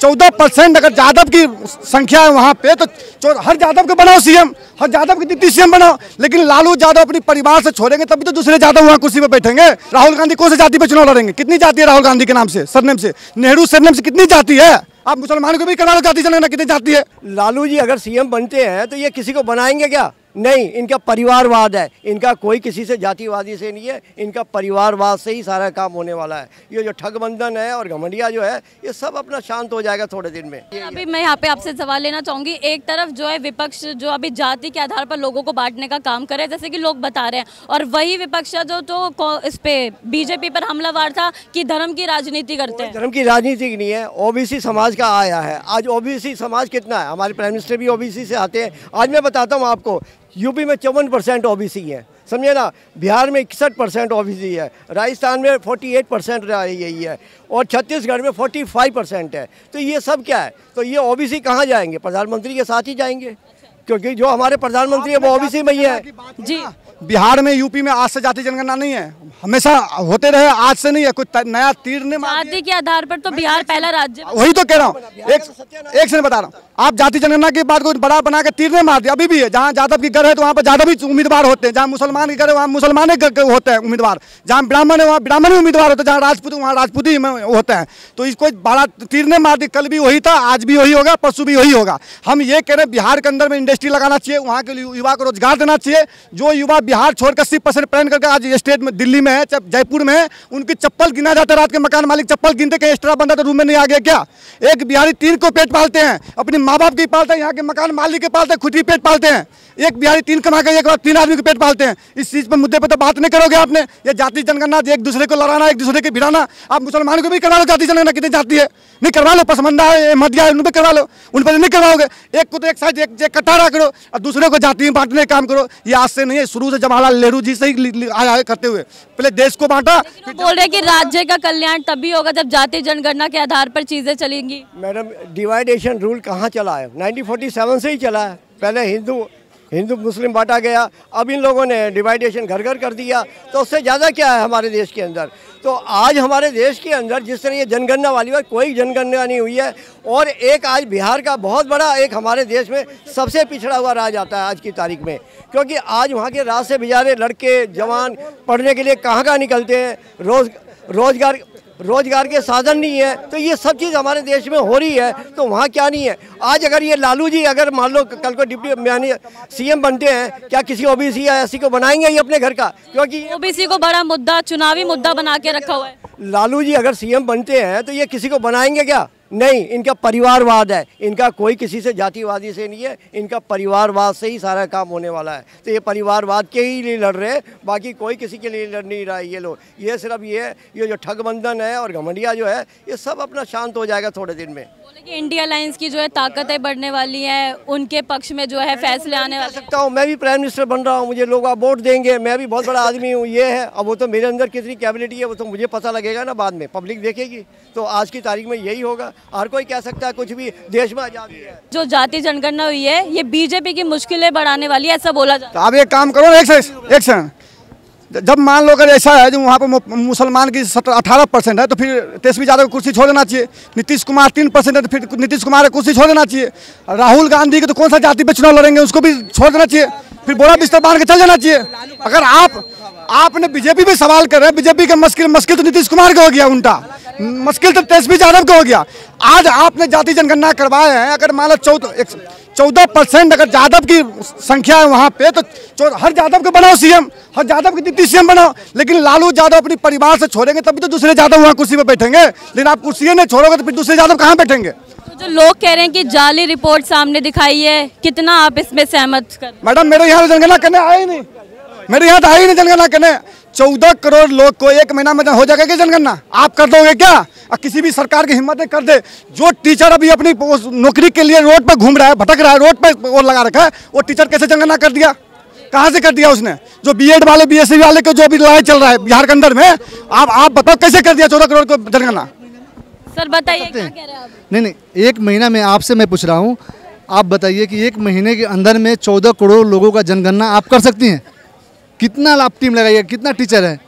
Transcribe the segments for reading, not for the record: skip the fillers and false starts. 14% अगर यादव की संख्या है वहाँ पे तो हर यादव को बनाओ सीएम, हर यादव की डिप्टी सीएम बनाओ, लेकिन लालू यादव अपनी परिवार से छोड़ेंगे तभी तो दूसरे यादव वहाँ कुर्सी पे बैठेंगे। राहुल गांधी कौन से जाति पे चुनाव लड़ेंगे? कितनी जाति है राहुल गांधी के नाम से, सरनेम से? नेहरू सरनेम से कितनी जाति है? आप मुसलमान को भी करा लो जाति चलेगा, कितनी जाति है? लालू जी अगर सीएम बनते हैं तो ये किसी को बनाएंगे क्या? नहीं, इनका परिवारवाद है, इनका कोई किसी से जातिवादी से नहीं है, इनका परिवारवाद से ही सारा काम होने वाला है। ये जो ठगबंधन है और घमंडिया जो है ये सब अपना शांत हो जाएगा थोड़े दिन में। अभी मैं यहाँ पे आपसे सवाल लेना चाहूँगी, एक तरफ जो है विपक्ष जो अभी जाति के आधार पर लोगों को बांटने का काम कर रहे हैं जैसे कि लोग बता रहे हैं, और वही विपक्ष जो इस पे बीजेपी पर हमलावार था कि धर्म की राजनीति करते हैं। धर्म की राजनीति नहीं है, ओबीसी समाज का आया है। आज ओबीसी समाज कितना है, हमारे प्राइम मिनिस्टर भी ओबीसी से आते हैं। आज मैं बताता हूँ आपको, यूपी में 54% ओबीसी है, समझे ना, बिहार में 61% ओबीसी है, राजस्थान में 48% यही है और छत्तीसगढ़ में 45% है। तो ये सब क्या है? तो ये ओबीसी कहाँ जाएंगे? प्रधानमंत्री के साथ ही जाएंगे, क्योंकि जो हमारे प्रधानमंत्री है वो ओबीसी में ही है। जी, बिहार में यूपी में आज से जाति जनगणना नहीं है, हमेशा होते रहे, आज से नहीं है, कुछ नया तीर ने जाति के आधार पर तो बिहार पहला राज्य, वही तो कह रहा हूँ, एक से बता रहा हूँ। आप जाति जनगणना की बात को बड़ा बना के तीर ने मार दिया। अभी भी है, जहाँ यादव की घर है तो वहाँ पर यादव ही उम्मीदवार होते हैं, जहाँ मुसलमान की घर है वहाँ मुसलमान होते हैं उम्मीदवार, जहाँ ब्राह्मण है वहाँ ब्राह्मण ही उम्मीदवार होते हैं, जहाँ राजपूत वहाँ राजपूत ही होते हैं। तो इसको बड़ा तीर ने मार दी, कल भी वही था, आज भी वही होगा, परसों भी वही होगा। हम ये कह रहे हैं बिहार के अंदर में इंडस्ट्री लगाना चाहिए, वहाँ के युवा को रोजगार देना चाहिए। जो युवा बिहार छोड़कर 60% पहन करके आज स्टेट में दिल्ली में है, जयपुर में है, उनकी चप्पल गिना जाता है, रात के मकान मालिक चप्पल गिनते के एक्स्ट्रा बंदा तो रूम में नहीं आ गया क्या? एक बिहारी तीन को पेट पालते हैं, अपने माँ बाप की पालते हैं, यहाँ के मकान मालिक के पालते हैं, खुद ही पेट पालते हैं। एक बिहारी तीन कमा कर एक बार तीन आदमी को पेट पालते हैं। इस चीज़ पर मुद्दे पर तो बात नहीं करोगे आपने। ये जाति जनगणना, एक दूसरे को लड़ाना, एक दूसरे के भिड़ाना। आप मुसलमान को भी करवा लो जाति जनगणना, कितनी जाति है नहीं करवा लो, पसमंदा है मध्या है उन पर करवा लो, उन पर नहीं करवाओगे। एक को तो एक साइड एक कटारा करो और दूसरे को जाति में बांटने का काम करो। ये आज से नहीं है, शुरू से जवाहरलाल नेहरू जी से ही आया करते हुए, पहले देश को बांटा। बोल रहे कि राज्य का कल्याण तभी होगा जब जाति जनगणना के आधार पर चीजें चलेंगी। मैडम, डिवाइडेशन रूल कहाँ चला है? 1947 से ही चला है। पहले हिंदू मुस्लिम बांटा गया, अब इन लोगों ने डिवाइडेशन घर घर कर दिया, तो उससे ज़्यादा क्या है हमारे देश के अंदर? तो आज हमारे देश के अंदर जिस तरह ये जनगणना वाली बात, कोई जनगणना नहीं हुई है। और एक आज बिहार का बहुत बड़ा, एक हमारे देश में सबसे पिछड़ा हुआ राज्य आता है आज की तारीख में, क्योंकि आज वहाँ के राज्य से बेचारे लड़के जवान पढ़ने के लिए कहाँ निकलते हैं, रोजगार के साधन नहीं है। तो ये सब चीज़ हमारे देश में हो रही है, तो वहाँ क्या नहीं है? आज अगर ये लालू जी अगर मान लो कल को डिप्टी यानी सीएम बनते हैं, क्या किसी ओबीसी या एससी को बनाएंगे ये अपने घर का? क्योंकि ओबीसी को बड़ा मुद्दा, चुनावी मुद्दा बना के रखा हुआ है। लालू जी अगर सीएम बनते हैं तो ये किसी को बनाएंगे क्या? नहीं, इनका परिवारवाद है, इनका कोई किसी से जातिवादी से नहीं है, इनका परिवारवाद से ही सारा काम होने वाला है। तो ये परिवारवाद के ही लिए लड़ रहे हैं, बाकी कोई किसी के लिए लड़ नहीं रहा है। ये लोग ये सिर्फ ये जो ठगबंधन है और घमंडिया जो है ये सब अपना शांत हो जाएगा थोड़े दिन में। इंडिया लाइंस की जो है ताकतें बढ़ने वाली हैं, उनके पक्ष में जो है फैसले आने वाले। सकता हूँ, मैं भी प्राइम मिनिस्टर बन रहा हूँ, मुझे लोग आप वोट देंगे, मैं भी बहुत बड़ा आदमी हूँ, ये है। अब वो तो मेरे अंदर कितनी कैपेबिलिटी है वो तो मुझे पता लगेगा ना, बाद में पब्लिक देखेगी। तो आज की तारीख में यही होगा, हर कोई कह सकता है कुछ भी, देश में आजादी है। जो जाति जनगणना हुई है ये बीजेपी की मुश्किलें बढ़ाने वाली है, ऐसा बोला जाता है। आप एक काम करो, एक सेकंड, जब मान लो अगर ऐसा है जो वहाँ पर मुसलमान की 18% है तो फिर तेजस्वी यादव को कुर्सी छोड़ देना चाहिए। नीतीश कुमार 3% है तो फिर नीतीश कुमार को कुर्सी छोड़ देना चाहिए। राहुल गांधी की तो कौन सा जाति पे चुनाव लड़ेंगे, उसको भी छोड़ देना चाहिए, फिर बोरा बिस्तर बांध के चल जाना चाहिए। अगर आपने बीजेपी पे सवाल कर रहे हैं, बीजेपी का मुश्किल तो नीतीश कुमार का हो गया, उनका मुश्किल तो तेजस्वी यादव का हो गया। आज आपने जाति जनगणना करवाए हैं, अगर मान लो 14% अगर यादव की संख्या है वहाँ पे तो हर यादव को बनाओ सीएम, हर यादव की डिप्टी सीएम बनाओ, लेकिन लालू यादव अपनी परिवार से छोड़ेंगे तभी तो दूसरे यादव वहाँ कुर्सी पे बैठेंगे। लेकिन आप कुर्सी नहीं छोड़ोगे तो फिर दूसरे यादव कहाँ बैठेंगे? जो लोग कह रहे हैं कि जाली रिपोर्ट सामने दिखाई है, कितना आप इसमें सहमत कर? मैडम, मेरे यहाँ जनगणना करने आए ही नहीं, मेरे यहाँ तो आई नहीं जनगणना करने। 14 करोड़ लोग को एक महीना में हो जाएगा क्या जनगणना? आप कर दोगे क्या? और किसी भी सरकार की हिम्मत कर दे। जो टीचर अभी अपनी नौकरी के लिए रोड पर घूम रहा है, भटक रहा है, रोड पर और लगा रखा है, वो टीचर कैसे जनगणना कर दिया? कहाँ से कर दिया उसने? जो बीएड वाले बीएससी वाले को जो अभी लड़ाई चल रहा है बिहार के अंदर में, आप बताओ कैसे कर दिया 14 करोड़ को जनगणना? सर बताइए क्या कह रहे हैं आप? नहीं, एक महीना में आपसे मैं पूछ रहा हूँ, आप बताइए कि एक महीने के अंदर में 14 करोड़ लोगों का जनगणना आप कर सकती हैं? कितना आप टीम लगाइए, कितना टीचर है?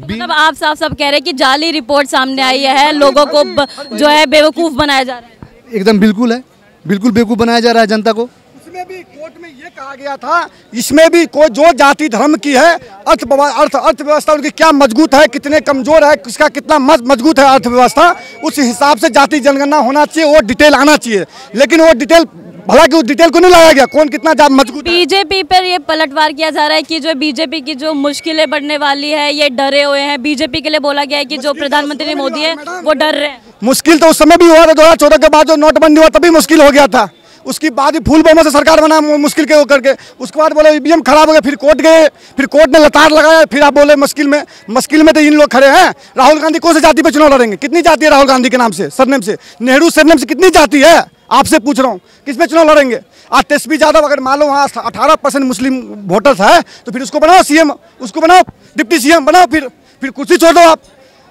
मतलब आप साफ कह रहे हैं कि जाली रिपोर्ट सामने आई है, लोगों को जो है बेवकूफ बनाया जा रहा है। एकदम बिल्कुल है, बिल्कुल बेवकूफ बनाया जा रहा है जनता को। इसमें भी कोर्ट में ये कहा गया था, इसमें भी कोई जो जाति धर्म की है अर्थव्यवस्था उनकी क्या मजबूत है, कितने कमजोर है, किसका कितना मजबूत है अर्थव्यवस्था, उस हिसाब से जाति जनगणना होना चाहिए, वो डिटेल आना चाहिए। लेकिन वो डिटेल हालांकि उस डिटेल को नहीं लाया गया कौन कितना ज्यादा मजबूत। बीजेपी पर ये पलटवार किया जा रहा है कि जो बीजेपी की जो मुश्किलें बढ़ने वाली है, ये डरे हुए हैं। बीजेपी के लिए बोला गया है कि जो प्रधानमंत्री मोदी है वो डर रहे हैं। मुश्किल तो उस समय भी हुआ था, 2014 के बाद जो नोटबंदी हुआ तभी मुश्किल हो गया था, उसके बाद ही फूल बहुमत से सरकार बना मुश्किल के होकर के, उसके बाद बोले ईवीएम खराब हो गया, फिर कोर्ट गए, फिर कोर्ट ने लताड़ लगाया, फिर आप बोले मुश्किल में तो इन लोग खड़े हैं। राहुल गांधी कौन से जाति पे चुनाव लड़ेंगे, कितनी जाति है राहुल गांधी के नाम से सरनेम से, नेहरू सरनेम से कितनी जाति है, आपसे पूछ रहा हूँ, किस पे चुनाव लड़ेंगे। आज तेजस्वी यादव अगर मान लो वहाँ 18% मुस्लिम वोटर्स है तो फिर उसको बनाओ सीएम, उसको बनाओ डिप्टी सीएम, बनाओ फिर कुर्सी छोड़ दो आप।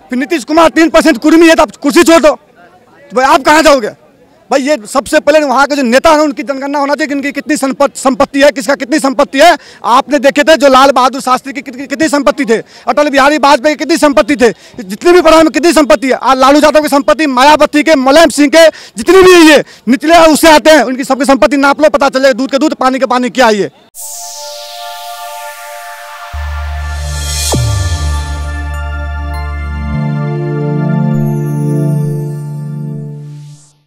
फिर नीतीश कुमार 3% कुर्मी है तो आप कुर्सी छोड़ दो, तो भाई आप कहाँ जाओगे भाई। ये सबसे पहले वहाँ के जो नेता हैं उनकी जनगणना होना चाहिए कि इनकी कितनी संपत्ति है, किसका कितनी संपत्ति है। आपने देखे थे जो लाल बहादुर शास्त्री की कितनी संपत्ति थे, अटल बिहारी वाजपेयी की कितनी संपत्ति थे, जितने भी प्रधान में कितनी संपत्ति है। आज लालू यादव की संपत्ति, मायावती के, मुलायम सिंह के, जितनी भी ये निचले उससे आते हैं उनकी सबकी संपत्ति नाप लो, पता चलेगा दूध के दूध पानी के पानी क्या है।